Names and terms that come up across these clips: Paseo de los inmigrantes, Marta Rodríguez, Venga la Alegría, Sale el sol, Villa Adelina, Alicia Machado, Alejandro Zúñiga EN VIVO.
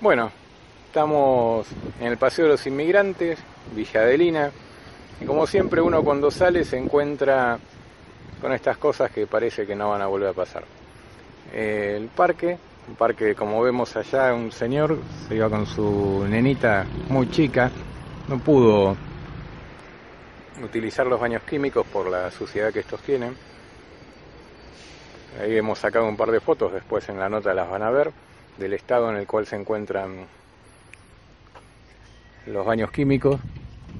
Bueno, estamos en el Paseo de los Inmigrantes, Villa Adelina, y como siempre uno cuando sale se encuentra con estas cosas que parece que no van a volver a pasar. El parque, como vemos allá, un señor se iba con su nenita muy chica, no pudo utilizar los baños químicos por la suciedad que estos tienen. Ahí hemos sacado un par de fotos, después en la nota las van a ver, del estado en el cual se encuentran los baños químicos,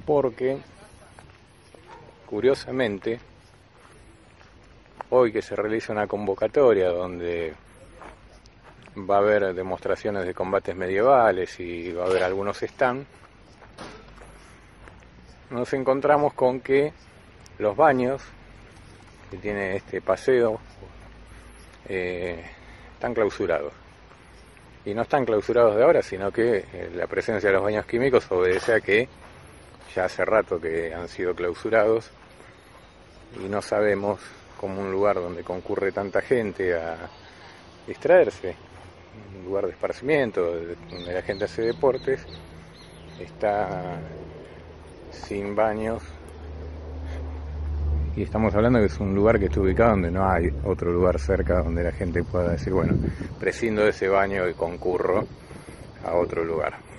porque curiosamente hoy que se realiza una convocatoria donde va a haber demostraciones de combates medievales y va a haber algunos stands, nos encontramos con que los baños que tiene este paseo están clausurados. Y no están clausurados de ahora, sino que la presencia de los baños químicos obedece a que ya hace rato que han sido clausurados y no sabemos cómo un lugar donde concurre tanta gente a distraerse, un lugar de esparcimiento, donde la gente hace deportes, está sin baños. Y estamos hablando que es un lugar que está ubicado donde no hay otro lugar cerca donde la gente pueda decir, bueno, prescindo de ese baño y concurro a otro lugar.